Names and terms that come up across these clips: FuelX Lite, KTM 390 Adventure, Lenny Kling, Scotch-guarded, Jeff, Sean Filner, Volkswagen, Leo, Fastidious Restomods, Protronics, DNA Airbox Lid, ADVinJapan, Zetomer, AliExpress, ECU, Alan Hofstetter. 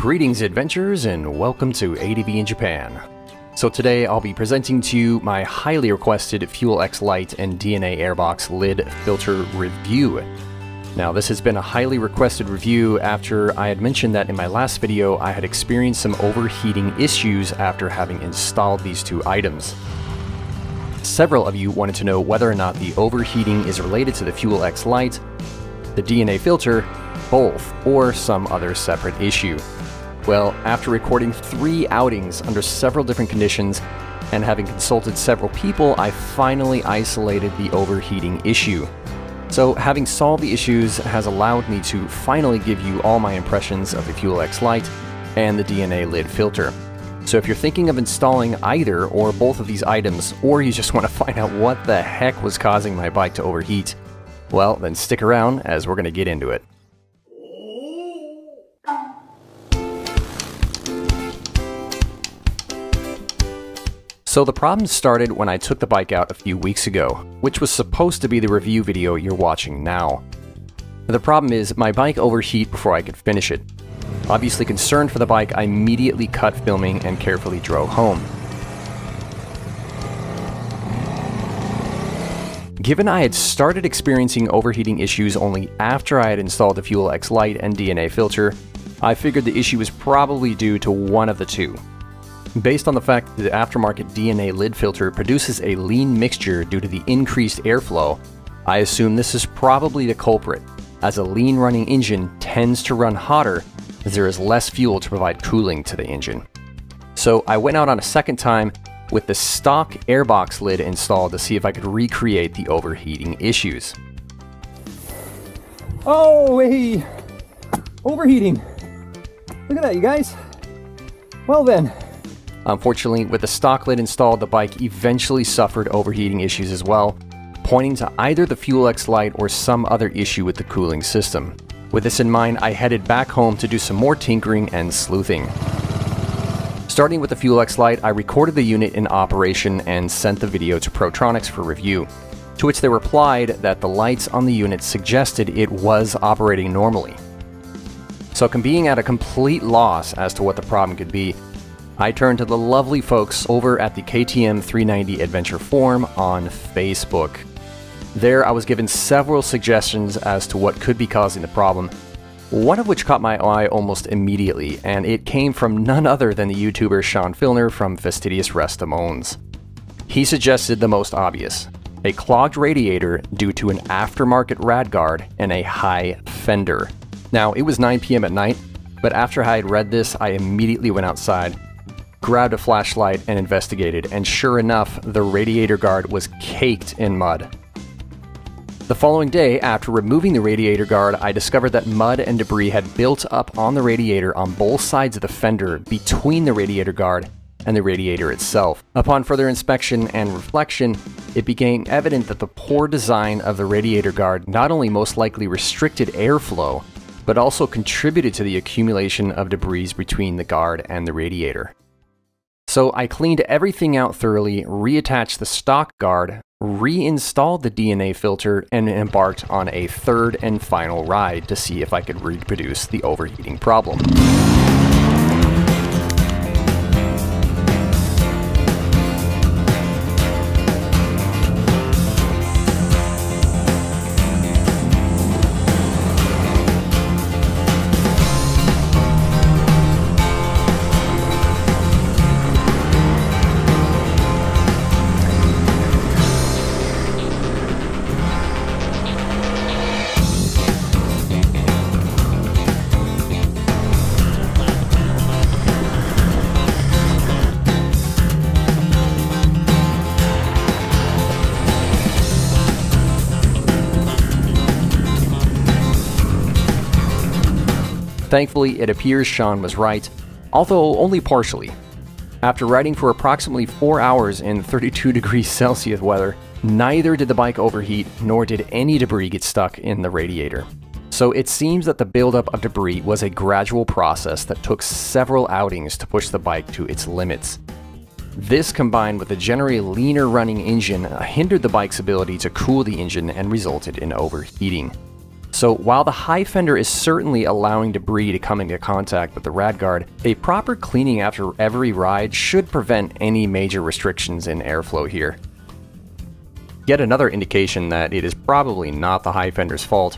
Greetings adventurers and welcome to ADV in Japan. So today I'll be presenting to you my highly requested FuelX Lite and DNA Airbox Lid filter review. Now this has been a highly requested review after I had mentioned that in my last video I had experienced some overheating issues after having installed these two items. Several of you wanted to know whether or not the overheating is related to the FuelX Lite, the DNA filter, both, or some other separate issue. Well, after recording 3 outings under several different conditions and having consulted several people, I finally isolated the overheating issue. So having solved the issues has allowed me to finally give you all my impressions of the FuelX Lite and the DNA lid filter. So if you're thinking of installing either or both of these items, or you just want to find out what the heck was causing my bike to overheat, well, then stick around as we're going to get into it. So the problem started when I took the bike out a few weeks ago, which was supposed to be the review video you're watching now. The problem is my bike overheated before I could finish it. Obviously concerned for the bike, I immediately cut filming and carefully drove home. Given I had started experiencing overheating issues only after I had installed the FuelX Lite and DNA filter, I figured the issue was probably due to one of the two. Based on the fact that the aftermarket DNA lid filter produces a lean mixture due to the increased airflow, I assume this is probably the culprit, as a lean running engine tends to run hotter as there is less fuel to provide cooling to the engine. So I went out on a second time with the stock airbox lid installed to see if I could recreate the overheating issues. Oh, hey, overheating. Look at that, you guys. Well then. Unfortunately, with the stock lid installed, the bike eventually suffered overheating issues as well, pointing to either the FuelX Lite or some other issue with the cooling system. With this in mind, I headed back home to do some more tinkering and sleuthing. Starting with the FuelX Lite, I recorded the unit in operation and sent the video to Protronics for review, to which they replied that the lights on the unit suggested it was operating normally. So being at a complete loss as to what the problem could be, I turned to the lovely folks over at the KTM 390 Adventure forum on Facebook. There I was given several suggestions as to what could be causing the problem, one of which caught my eye almost immediately, and it came from none other than the YouTuber Sean Filner from Fastidious Restomods. He suggested the most obvious, a clogged radiator due to an aftermarket radguard and a high fender. Now it was 9 PM at night, but after I had read this I immediately went outside, grabbed a flashlight and investigated, and sure enough, the radiator guard was caked in mud. The following day, after removing the radiator guard, I discovered that mud and debris had built up on the radiator on both sides of the fender between the radiator guard and the radiator itself. Upon further inspection and reflection, it became evident that the poor design of the radiator guard not only most likely restricted airflow, but also contributed to the accumulation of debris between the guard and the radiator. So I cleaned everything out thoroughly, reattached the stock guard, reinstalled the DNA filter, and embarked on a third and final ride to see if I could reproduce the overheating problem. Thankfully, it appears Sean was right, although only partially. After riding for approximately 4 hours in 32 degrees Celsius weather, neither did the bike overheat nor did any debris get stuck in the radiator. So it seems that the buildup of debris was a gradual process that took several outings to push the bike to its limits. This, combined with a generally leaner running engine, hindered the bike's ability to cool the engine and resulted in overheating. So while the high fender is certainly allowing debris to come into contact with the radguard, a proper cleaning after every ride should prevent any major restrictions in airflow here. Yet another indication that it is probably not the high fender's fault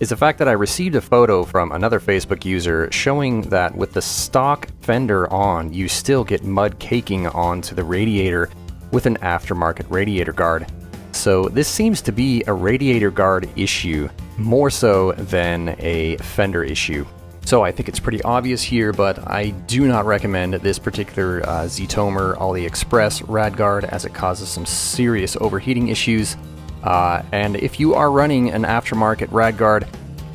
is the fact that I received a photo from another Facebook user showing that with the stock fender on, you still get mud caking onto the radiator with an aftermarket radiator guard. So this seems to be a radiator guard issue more so than a fender issue. So I think it's pretty obvious here, but I do not recommend this particular Zetomer AliExpress Radguard, as it causes some serious overheating issues. And if you are running an aftermarket Radguard,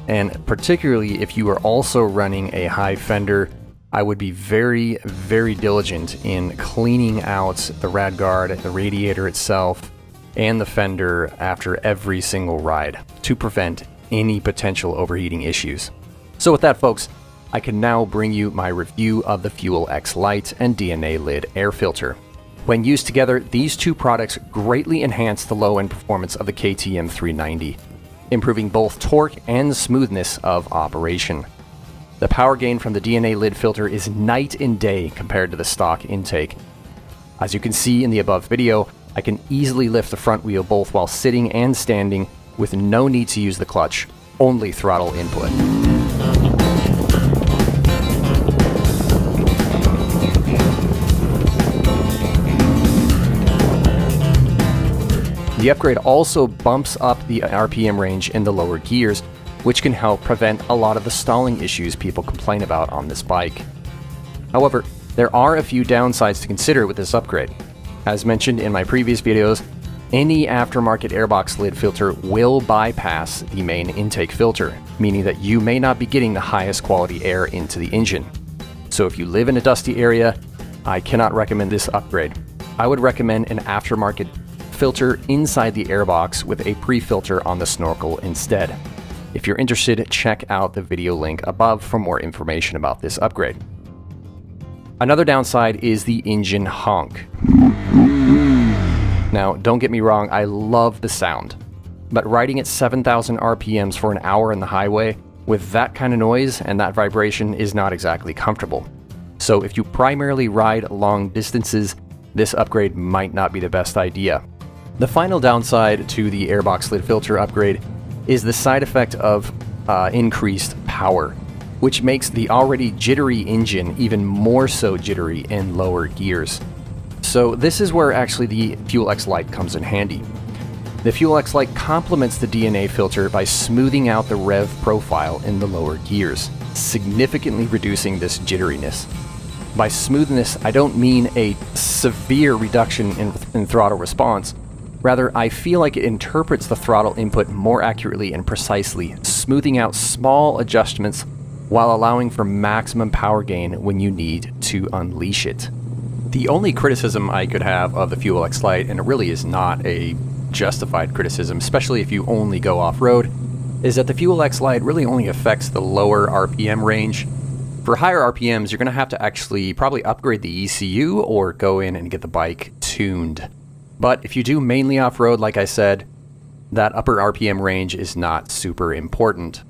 and particularly if you are also running a high fender, I would be very, very diligent in cleaning out the Radguard, the radiator itself, and the fender after every single ride to prevent any potential overheating issues. So with that, folks, I can now bring you my review of the FuelX Lite and DNA Lid air filter. When used together, these two products greatly enhance the low-end performance of the KTM 390, improving both torque and smoothness of operation. The power gain from the DNA Lid filter is night and day compared to the stock intake. As you can see in the above video, I can easily lift the front wheel both while sitting and standing with no need to use the clutch, only throttle input. The upgrade also bumps up the RPM range in the lower gears, which can help prevent a lot of the stalling issues people complain about on this bike. However, there are a few downsides to consider with this upgrade. As mentioned in my previous videos, any aftermarket airbox lid filter will bypass the main intake filter, meaning that you may not be getting the highest quality air into the engine. So if you live in a dusty area, I cannot recommend this upgrade. I would recommend an aftermarket filter inside the airbox with a pre-filter on the snorkel instead. If you're interested, check out the video link above for more information about this upgrade. Another downside is the engine honk. Now, don't get me wrong, I love the sound, but riding at 7,000 RPMs for an hour on the highway with that kind of noise and that vibration is not exactly comfortable. So if you primarily ride long distances, this upgrade might not be the best idea. The final downside to the airbox lid filter upgrade is the side effect of increased power, which makes the already jittery engine even more so jittery in lower gears. So this is where actually the FuelX Lite comes in handy. The FuelX Lite complements the DNA filter by smoothing out the rev profile in the lower gears, significantly reducing this jitteriness. By smoothness, I don't mean a severe reduction in throttle response. Rather, I feel like it interprets the throttle input more accurately and precisely, smoothing out small adjustments while allowing for maximum power gain when you need to unleash it. The only criticism I could have of the FuelX Lite, and it really is not a justified criticism, especially if you only go off-road, is that the FuelX Lite really only affects the lower RPM range. For higher RPMs, you're going to have to actually probably upgrade the ECU or go in and get the bike tuned. But if you do mainly off-road, like I said, that upper RPM range is not super important.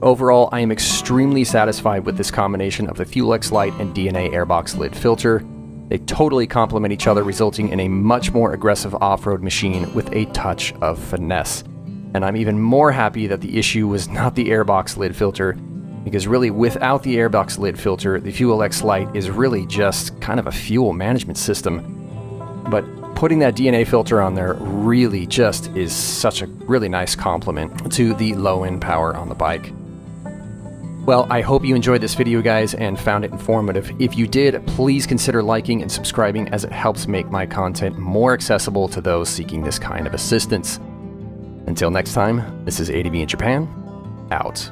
Overall, I am extremely satisfied with this combination of the FuelX Lite and DNA Airbox Lid filter. They totally complement each other, resulting in a much more aggressive off-road machine with a touch of finesse. And I'm even more happy that the issue was not the airbox lid filter, because really without the airbox lid filter, the FuelX Lite is really just kind of a fuel management system. But putting that DNA filter on there really just is such a really nice complement to the low-end power on the bike. Well, I hope you enjoyed this video, guys, and found it informative. If you did, please consider liking and subscribing, as it helps make my content more accessible to those seeking this kind of assistance. Until next time, this is ADVinJapan, out.